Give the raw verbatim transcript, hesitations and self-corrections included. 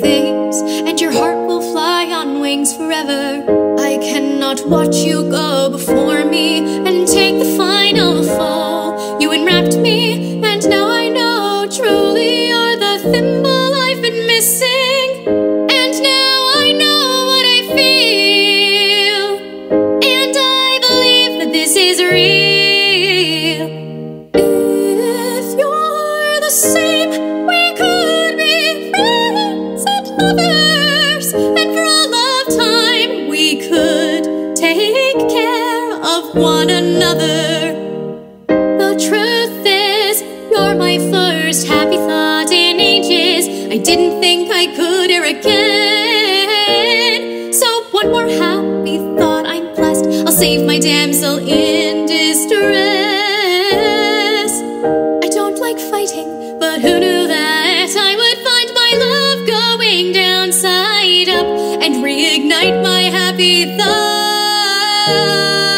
things, and your heart will fly on wings forever. I cannot watch you go before me and take the final fall. You enwrapped me, and now I know truly you're the thimble I've been missing. And now I know what I feel, and I believe that this is real. If you're the same, we could be friends and lovers, and for a love time we could take care of one another. The truth is, you're my first happy thought in ages. I didn't think I could ever again. So one more happy thought, I'm blessed. I'll save my damsel in distress. I don't like fighting, but who knew that I would find my love going down side up and reignite my happy thought.